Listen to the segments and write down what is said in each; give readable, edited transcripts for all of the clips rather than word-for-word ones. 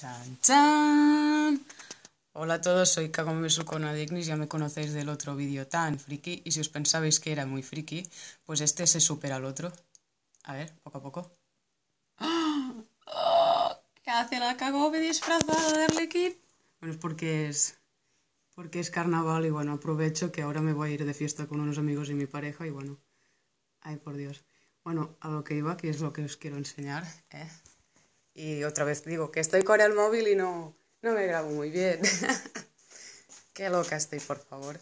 Chan, chan. Hola a todos, soy Kagome Besucona de Ignis, ya me conocéis del otro vídeo tan friki, y si os pensabais que era muy friki, pues este se supera al otro. A ver, poco a poco. ¿Qué hace la Kagome disfrazada de Arlequid? Bueno, es porque es carnaval y bueno, aprovecho que ahora me voy a ir de fiesta con unos amigos y mi pareja y bueno, ay por Dios. Bueno, a lo que iba, que es lo que os quiero enseñar, ¿eh? Y otra vez digo que estoy con el móvil y no me grabo muy bien. Qué loca estoy, por favor.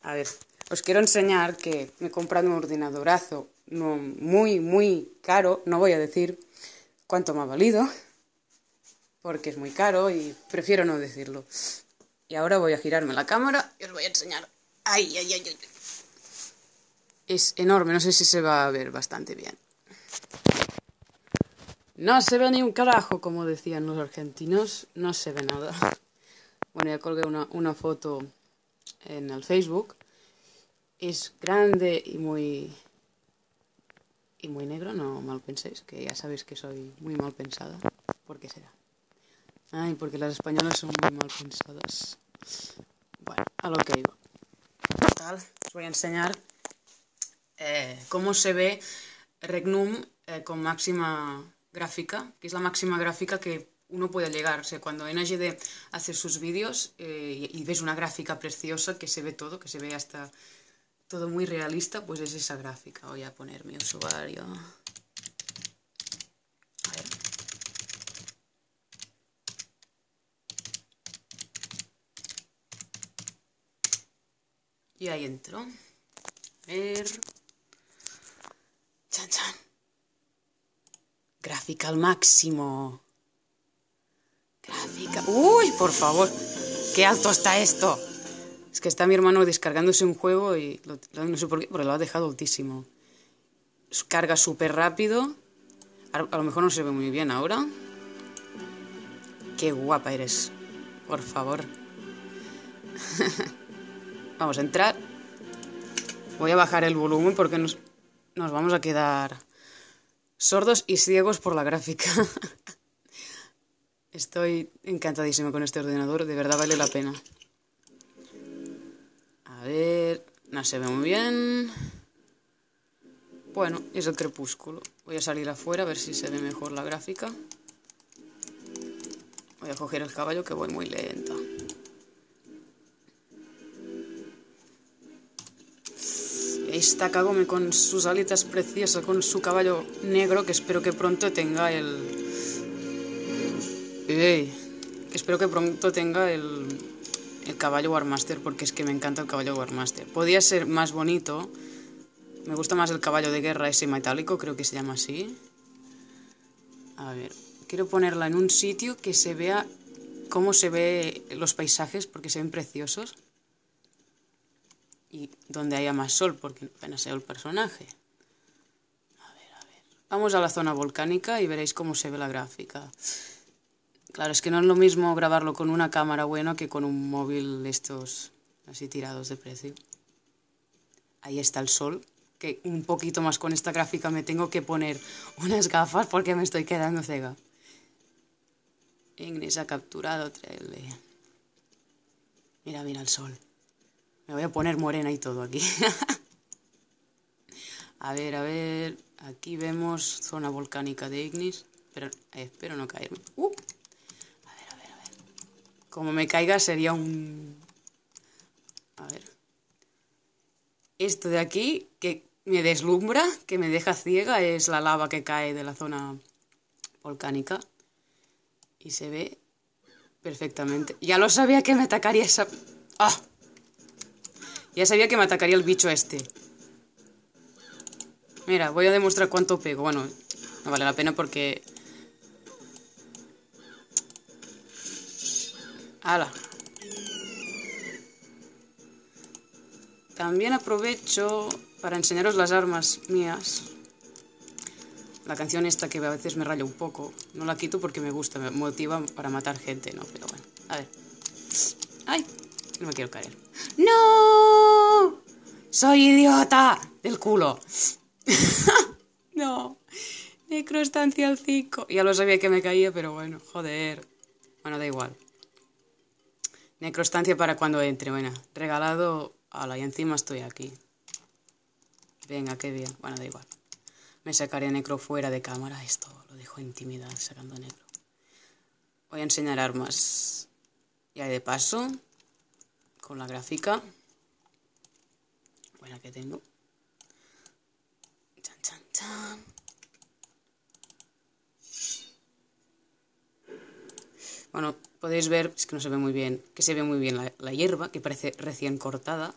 A ver, os quiero enseñar que me he comprado un ordenadorazo no, muy, muy caro. No voy a decir cuánto me ha valido, porque es muy caro y prefiero no decirlo. Y ahora voy a girarme la cámara y os voy a enseñar. ¡Ay, ay, ay, ay! Es enorme, no sé si se va a ver bastante bien. No se ve ni un carajo, como decían los argentinos, no se ve nada. Bueno, ya colgué una foto en el Facebook. Es grande y muy negro, no mal penséis, que ya sabéis que soy muy mal pensada. ¿Por qué será? Ay, porque las españolas son muy mal pensadas. Bueno, a lo que iba. Tal, os voy a enseñar cómo se ve Regnum con máxima gráfica, que es la máxima gráfica que uno puede llegar. O sea, cuando NGD hace sus vídeos y ves una gráfica preciosa que se ve todo, que se ve hasta todo muy realista, pues es esa gráfica. Voy a poner mi usuario. A ver. Y ahí entro. A ver. Chan, chan. Gráfica al máximo. Gráfica. ¡Uy, por favor! ¡Qué alto está esto! Es que está mi hermano descargándose un juego y no sé por qué, pero lo ha dejado altísimo. Carga súper rápido. A lo mejor no se ve muy bien ahora. ¡Qué guapa eres! Por favor. Vamos a entrar. Voy a bajar el volumen porque nos vamos a quedar sordos y ciegos por la gráfica. Estoy encantadísima con este ordenador, de verdad vale la pena. A ver, no se ve muy bien. Bueno, es el crepúsculo. Voy a salir afuera a ver si se ve mejor la gráfica. Voy a coger el caballo que voy muy lenta. Esta Kagome con sus alitas preciosas, con su caballo negro, que espero que pronto tenga el... espero que pronto tenga el caballo Warmaster, porque es que me encanta el caballo Warmaster. Podía ser más bonito, me gusta más el caballo de guerra ese metálico, creo que se llama así. A ver, quiero ponerla en un sitio que se vea cómo se ve los paisajes, porque se ven preciosos. Y donde haya más sol, porque apenas veo el personaje. A ver. Vamos a la zona volcánica y veréis cómo se ve la gráfica. Claro, es que no es lo mismo grabarlo con una cámara buena que con un móvil estos así tirados de precio. Ahí está el sol, que un poquito más con esta gráfica me tengo que poner unas gafas porque me estoy quedando ciega. Ignis ha capturado trele. Mira, mira el sol. Me voy a poner morena y todo aquí. A ver. Aquí vemos zona volcánica de Ignis. Pero espero no caerme. A ver. Como me caiga sería un... A ver. Esto de aquí, que me deslumbra, que me deja ciega, es la lava que cae de la zona volcánica. Y se ve perfectamente. Ya lo sabía que me atacaría esa... ¡Ah! Ya sabía que me atacaría el bicho este. Mira, voy a demostrar cuánto pego. Bueno, no vale la pena porque... ¡Hala! También aprovecho para enseñaros las armas mías. La canción esta que a veces me raya un poco. No la quito porque me gusta, me motiva para matar gente, ¿no? Pero bueno, a ver. ¡Ay! No me quiero caer. ¡No! ¡Soy idiota! ¡Del culo! No. Necro estancia al 5. Ya lo sabía que me caía, pero bueno, joder. Bueno, da igual. Necro estancia para cuando entre. Bueno, regalado. Ala, y encima estoy aquí. Venga, qué bien. Bueno, da igual. Me sacaré a Necro fuera de cámara. Esto lo dejo intimidad sacando a Necro. Voy a enseñar armas. Ya de paso. Con la gráfica. Buena que tengo. Chan, chan, chan. Bueno, podéis ver, es que no se ve muy bien, que se ve muy bien la hierba, que parece recién cortada.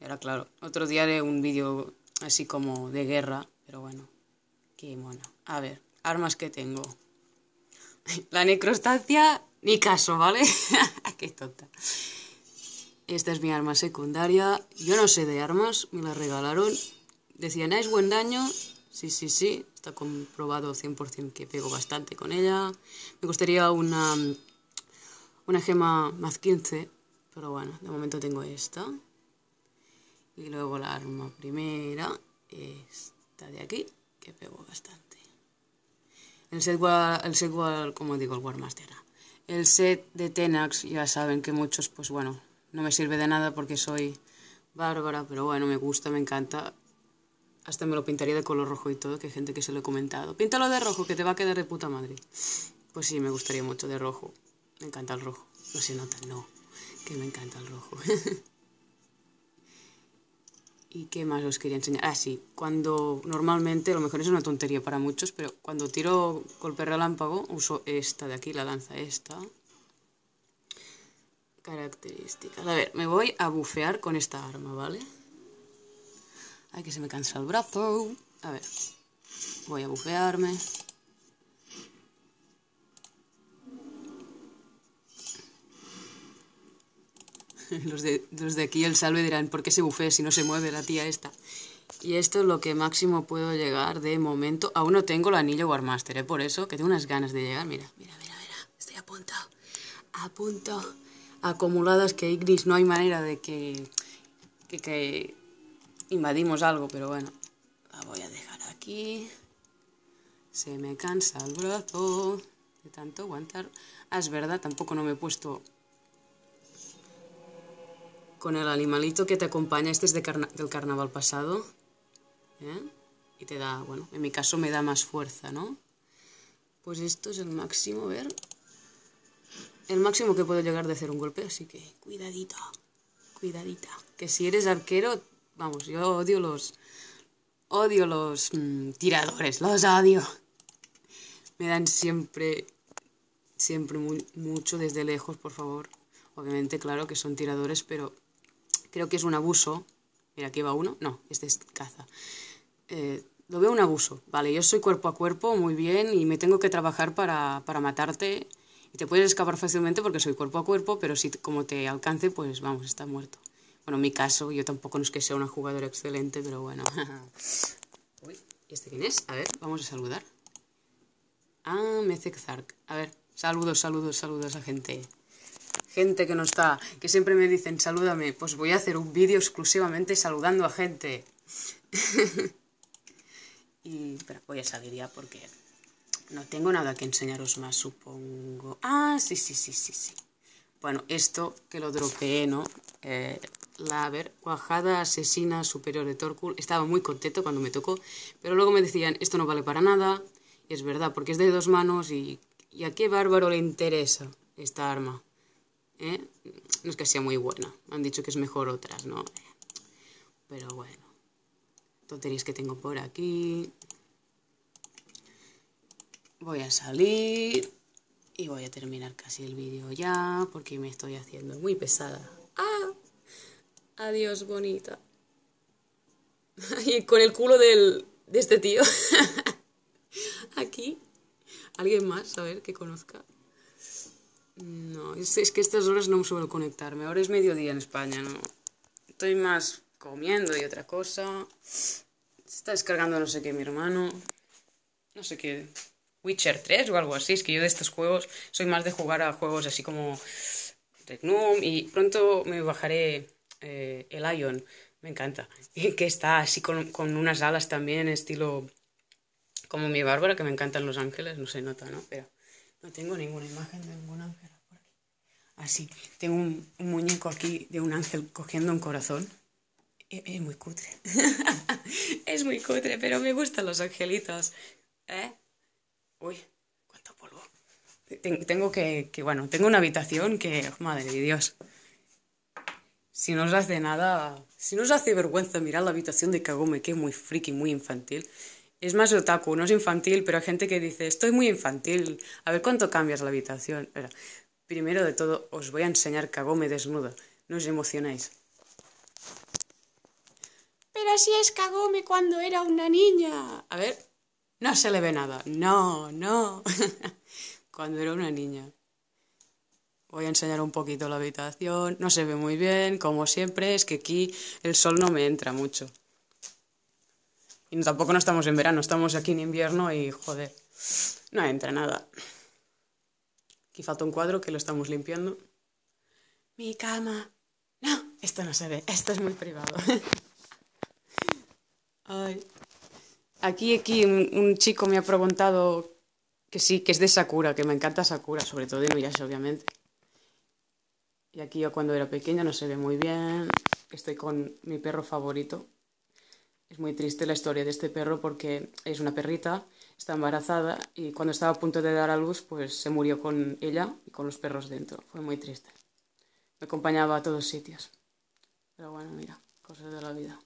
Y ahora, claro, otro día haré un vídeo así como de guerra, pero bueno, qué mona. A ver, armas que tengo. La necrostancia, ni caso, ¿vale? Qué tonta. Esta es mi arma secundaria. Yo no sé de armas, me la regalaron. Decían, ¿es buen daño? Sí, sí, sí, está comprobado 100% que pego bastante con ella. Me gustaría una gema más 15, pero bueno, de momento tengo esta. Y luego la arma primera, esta de aquí, que pego bastante. El set, como digo, el Warmaster. El set de Tenax, ya saben que muchos, pues bueno, no me sirve de nada porque soy bárbara, pero bueno, me gusta, me encanta. Hasta me lo pintaría de color rojo y todo, que hay gente que se lo he comentado. Píntalo de rojo, que te va a quedar de puta madre. Pues sí, me gustaría mucho de rojo. Me encanta el rojo. No se nota, no. Que me encanta el rojo. ¿Y qué más os quería enseñar? Ah, sí. Cuando normalmente, a lo mejor es una tontería para muchos, pero cuando tiro golpe relámpago, uso esta de aquí, la lanza esta. Características. A ver, me voy a bufear con esta arma, ¿vale? Ay, que se me cansa el brazo. A ver, voy a bufearme. Los de aquí, el salve, dirán, ¿por qué se bufea si no se mueve la tía esta? Y esto es lo que máximo puedo llegar de momento. Aún no tengo el anillo Warmaster, por eso, que tengo unas ganas de llegar. Mira, mira, mira, mira. Estoy a punto. A punto. Acumuladas que Ignis, no hay manera de que invadimos algo, pero bueno, la voy a dejar aquí. Se me cansa el brazo de tanto aguantar. Ah, es verdad, tampoco no me he puesto con el animalito que te acompaña. Este es del carnaval pasado, ¿eh? Y te da, bueno, en mi caso me da más fuerza, ¿no? Pues esto es el máximo, a ver, el máximo que puedo llegar de hacer un golpe, así que cuidadito, cuidadita, que si eres arquero. Vamos, yo odio los tiradores, los odio. Me dan siempre mucho desde lejos, por favor. Obviamente, claro que son tiradores, pero creo que es un abuso. Mira, aquí va uno. No, este es caza. Lo veo un abuso. Vale, yo soy cuerpo a cuerpo, muy bien, y me tengo que trabajar para matarte. Y te puedes escapar fácilmente porque soy cuerpo a cuerpo, pero si como te alcance, pues vamos, estás muerto. Bueno, en mi caso, yo tampoco no es que sea una jugadora excelente, pero bueno. Uy, ¿y este quién es? A ver, vamos a saludar. Ah, Mezek Zark. A ver, saludos, saludos, saludos a gente. Gente que no está, que siempre me dicen, salúdame. Pues voy a hacer un vídeo exclusivamente saludando a gente. Y espera, voy a salir ya porque no tengo nada que enseñaros más, supongo. Ah, sí, sí, sí, sí, sí. Bueno, esto que lo dropeé, ¿no? A ver, cuajada asesina superior de Torkul. Estaba muy contento cuando me tocó, pero luego me decían, esto no vale para nada. Y es verdad, porque es de dos manos y a qué bárbaro le interesa esta arma, ¿eh? No es que sea muy buena, han dicho que es mejor otras, ¿no? Pero bueno, tonterías que tengo por aquí. Voy a salir y voy a terminar casi el vídeo ya, porque me estoy haciendo muy pesada. ¡Ah! Adiós, bonita. Y con el culo de este tío. Aquí. ¿Alguien más? A ver, que conozca. No, es que estas horas no me suelo conectarme. Ahora es mediodía en España, ¿no? Estoy más comiendo y otra cosa. Se está descargando no sé qué mi hermano. No sé qué. Witcher 3 o algo así. Es que yo de estos juegos soy más de jugar a juegos así como Regnum, y pronto me bajaré el Lion, me encanta, que está así con unas alas también, estilo Como mi Bárbara, que me encantan los ángeles, no se nota, ¿no? Pero no tengo ninguna imagen de ningún ángel por aquí. Así, tengo un muñeco aquí de un ángel cogiendo un corazón. Es muy cutre. Es muy cutre, pero me gustan los angelitos. ¿Eh? Uy, cuánto polvo. Tengo bueno, tengo una habitación que... Oh, madre de Dios. Si no os hace nada... Si no os hace vergüenza mirar la habitación de Kagome, que es muy friki, muy infantil. Es más otaku, no es infantil, pero hay gente que dice, estoy muy infantil, a ver cuánto cambias la habitación. Mira, primero de todo, os voy a enseñar Kagome desnuda. No os emocionáis. Pero así es Kagome cuando era una niña. A ver, no se le ve nada. No, no. Cuando era una niña. Voy a enseñar un poquito la habitación. No se ve muy bien, como siempre. Es que aquí el sol no me entra mucho. Y tampoco no estamos en verano, estamos aquí en invierno y, joder, no entra nada. Aquí falta un cuadro que lo estamos limpiando. Mi cama. No, esto no se ve, esto es muy privado. Ay. Aquí un chico me ha preguntado que sí, que es de Sakura, que me encanta Sakura, sobre todo de Inuyasha, obviamente. Y aquí yo cuando era pequeña no se ve muy bien. Estoy con mi perro favorito. Es muy triste la historia de este perro porque es una perrita, está embarazada y cuando estaba a punto de dar a luz, pues se murió con ella y con los perros dentro. Fue muy triste. Me acompañaba a todos sitios. Pero bueno, mira, cosas de la vida.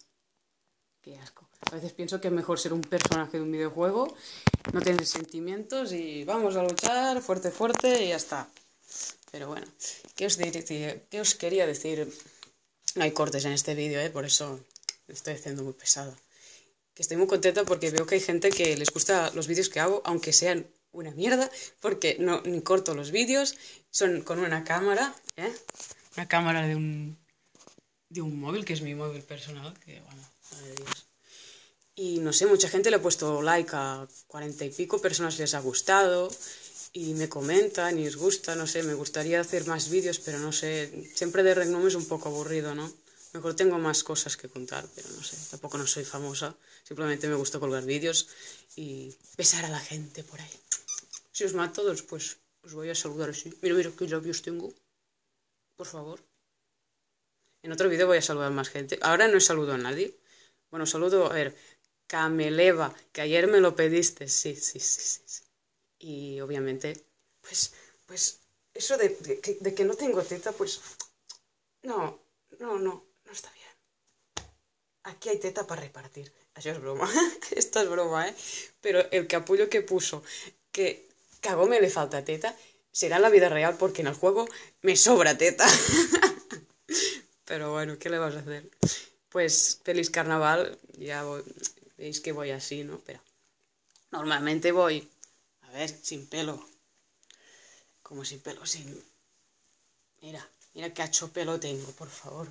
Qué asco. A veces pienso que es mejor ser un personaje de un videojuego, no tener sentimientos y vamos a luchar fuerte, fuerte y ya está. Pero bueno, ¿qué os quería decir? No hay cortes en este vídeo, por eso estoy haciendo muy pesada. Que estoy muy contenta porque veo que hay gente que les gusta los vídeos que hago, aunque sean una mierda, porque no ni corto los vídeos, son con una cámara, ¿eh? Una cámara de un móvil, que es mi móvil personal, que bueno, madre de Dios. Y no sé, mucha gente le ha puesto like a 40 y pico personas, les ha gustado. Y me comentan y os gusta, no sé, me gustaría hacer más vídeos, pero no sé, siempre de Regnum es un poco aburrido, ¿no? Mejor tengo más cosas que contar, pero no sé, tampoco no soy famosa, simplemente me gusta colgar vídeos y besar a la gente por ahí. Si os mato, pues os voy a saludar así. Mira, mira, qué labios tengo, por favor. En otro vídeo voy a saludar más gente, ahora no saludo a nadie. Bueno, saludo, a ver, Cameleva, que ayer me lo pediste, sí. Y obviamente, pues eso de que no tengo teta, pues no está bien. Aquí hay teta para repartir. Eso es broma, esto es broma, ¿eh? Pero el capullo que puso, que Kagome le falta teta, será en la vida real porque en el juego me sobra teta. Pero bueno, ¿qué le vas a hacer? Pues feliz carnaval, ya voy, veis que voy así, ¿no? Pero normalmente voy... A ver, sin pelo. Como sin pelo, sin... Mira qué hacho pelo tengo, por favor.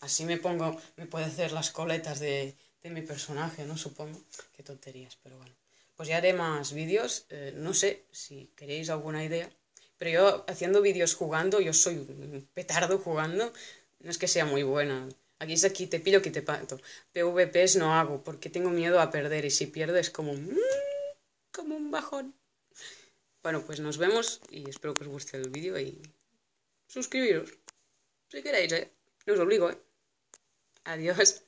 Así me puedo hacer las coletas de mi personaje, ¿no? Supongo. Qué tonterías, pero bueno. Pues ya haré más vídeos. No sé si queréis alguna idea. Pero yo haciendo vídeos jugando, yo soy un petardo jugando. No es que sea muy buena. Aquí es aquí, te pillo, aquí te pato. PvPs no hago, porque tengo miedo a perder. Y si pierdo es como un bajón. Bueno, pues nos vemos y espero que os guste el vídeo y suscribiros, si queréis, no os obligo, Adiós.